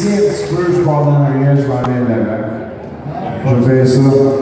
Spurs ball down our ears right in there. Professor.